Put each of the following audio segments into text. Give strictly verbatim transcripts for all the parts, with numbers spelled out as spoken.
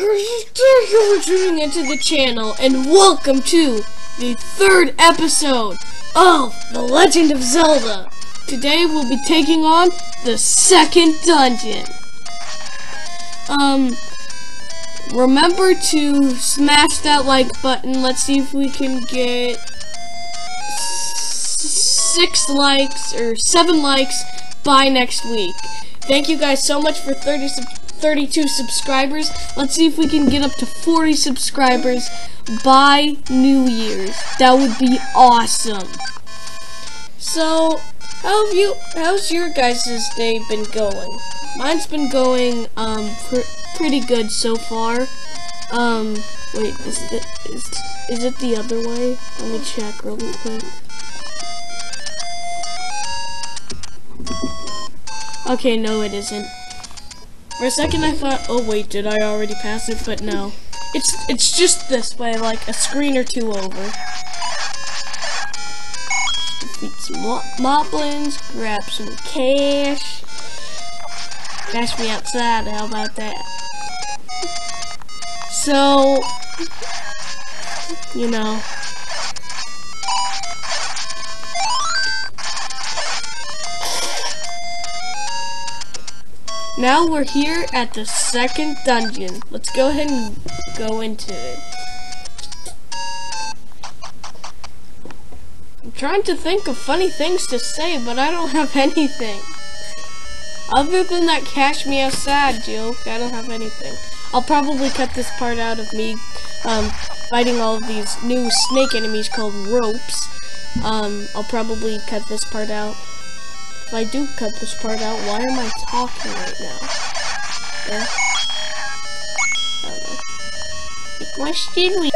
You're tuning into the channel, and welcome to the third episode of The Legend of Zelda. Today we'll be taking on the second dungeon. Um, remember to smash that like button. Let's see if we can get six likes or seven likes by next week. Thank you guys so much for thirty-two subscribers. Let's see if we can get up to forty subscribers by New Year's. That would be awesome. So, how have you, how's your guys' day been going? Mine's been going, um, pr pretty good so far. Um, wait, is it, is, is it the other way? Let me check real quick. Okay, no it isn't. For a second I thought, oh wait, did I already pass it? But no. It's it's just this way, like a screen or two over. Defeat some moblins, grab some cash. Cash me outside, how about that? So, you know. Now we're here at the second dungeon. Let's go ahead and go into it. I'm trying to think of funny things to say, but I don't have anything. Other than that cash me outside joke, I don't have anything. I'll probably cut this part out of me um, fighting all of these new snake enemies called Ropes. Um, I'll probably cut this part out. If I do cut this part out, why am I talking right now? Yeah. I don't know. Like, why should we?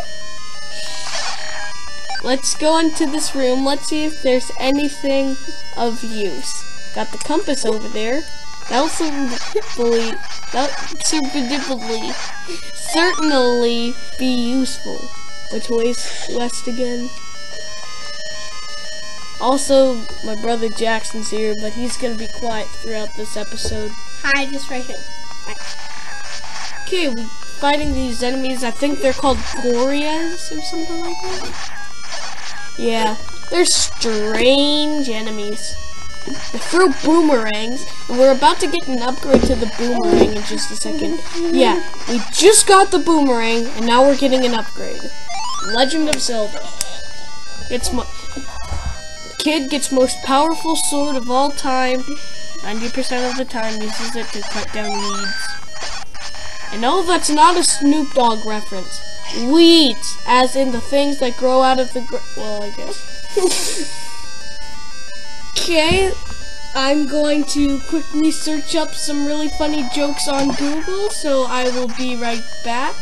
Let's go into this room. Let's see if there's anything of use. Got the compass over there. That'll certainly, that'll certainly, certainly be useful. Which way's west again? Also, my brother Jackson's here, but he's gonna be quiet throughout this episode. Hi, just right here. Hi. Okay, we're fighting these enemies. I think they're called Goriyas or something like that. Yeah, they're strange enemies. They throw boomerangs, and we're about to get an upgrade to the boomerang in just a second. Yeah, we just got the boomerang, and now we're getting an upgrade. Legend of Zelda. It's my... Kid gets most powerful sword of all time. ninety percent of the time uses it to cut down weeds. And no, that's not a Snoop Dogg reference. Weeds, as in the things that grow out of the gr- well, I guess. Okay, I'm going to quickly search up some really funny jokes on Google, so I will be right back.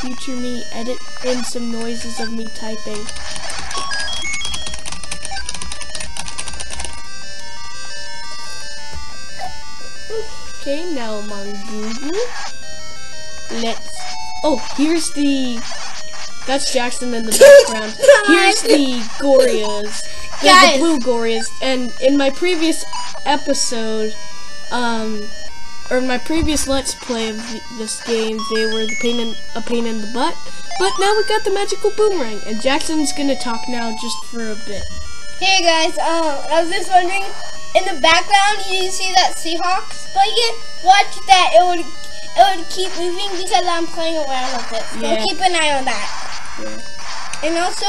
Future me, edit in some noises of me typing. Okay, now I'm on Google. Let's... Oh, here's the... That's Jackson in the background. Here's the Goriyas. There's the blue Goriyas. And in my previous episode, um... or my previous Let's Play of the, this game, they were the pain in, a pain in the butt. But now we got the magical boomerang. And Jackson's gonna talk now just for a bit. Hey guys, um, I was just wondering... In the background, you see that Seahawks? But you can watch that. It would, it would keep moving because I'm playing around with it. So yeah. Keep an eye on that. Yeah. And also,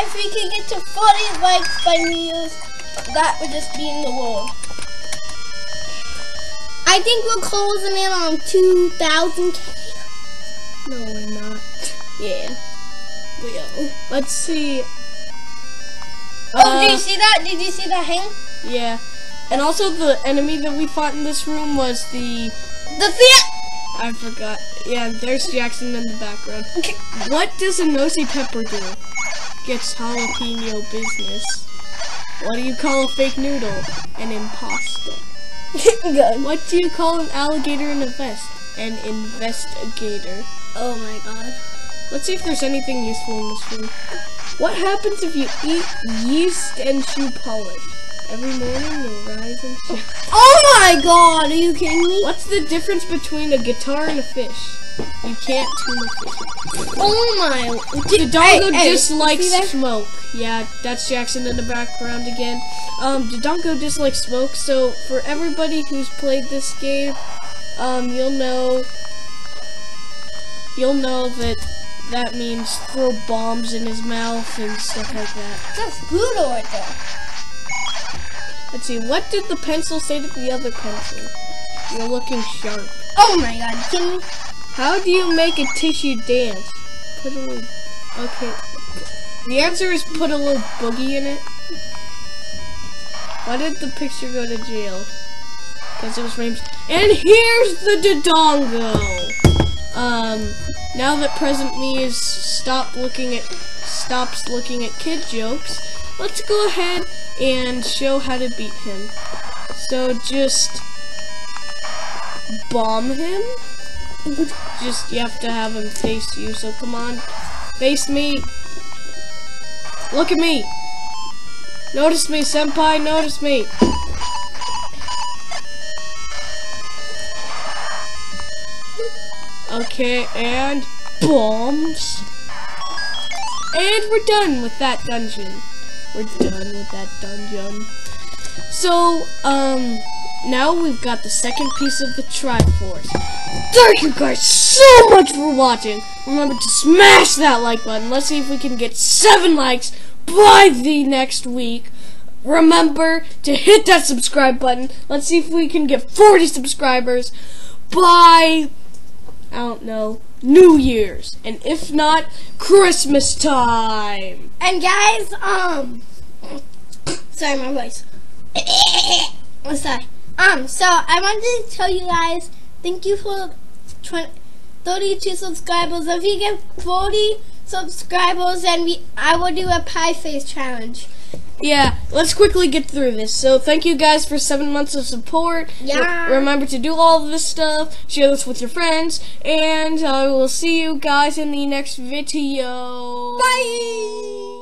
if we could get to forty likes by New Year's, that would just be in the world. I think we're closing in on two thousand. No, we're not. Yeah, we are. Let's see. Oh, uh, did you see that? Did you see that hang? Yeah. And also the enemy that we fought in this room was the... The thea- I forgot. Yeah, there's Jackson in the background. Okay. What does a nosy pepper do? Gets jalapeno business. What do you call a fake noodle? An imposter. What do you call an alligator in a vest? An investigator. Oh my god. Let's see if there's anything useful in this room. What happens if you eat yeast and shoe polish? Every morning they rise and shine. Oh my god, are you kidding me? What's the difference between a guitar and a fish? You can't tune a fish. Oh my. Did, the Dodongo hey, dislikes hey, smoke. Yeah, that's Jackson in the background again. Um, Dodongo dislikes smoke, so for everybody who's played this game, um, you'll know... You'll know that that means throw bombs in his mouth and stuff like that. That's brutal right there. Let's see, what did the pencil say to the other pencil? You're looking sharp. Oh my god, you kidding me? How do you make a tissue dance? Put a little... Okay. The answer is put a little boogie in it. Why did the picture go to jail? Because it was framed. And here's the Dodongo! Um, now that present me is stop looking at... stops looking at kid jokes, let's go ahead and show how to beat him. So just... bomb him? Just, you have to have him face you, so come on. Face me. Look at me. Notice me, senpai, notice me. Okay, and bombs. And we're done with that dungeon. We're done with that dungeon. So, um... now we've got the second piece of the Triforce. Thank you guys so much for watching. Remember to smash that like button. Let's see if we can get seven likes by the next week. Remember to hit that subscribe button. Let's see if we can get forty subscribers by, I don't know, New Year's. And if not, Christmas time. And guys, um, sorry, my voice. What's that? Um, so I wanted to tell you guys, thank you for twenty, thirty-two subscribers. If you get forty subscribers, then we, I will do a pie face challenge. Yeah, let's quickly get through this. So thank you guys for seven months of support. Yeah. Re remember to do all of this stuff. Share this with your friends. And I will see you guys in the next video. Bye.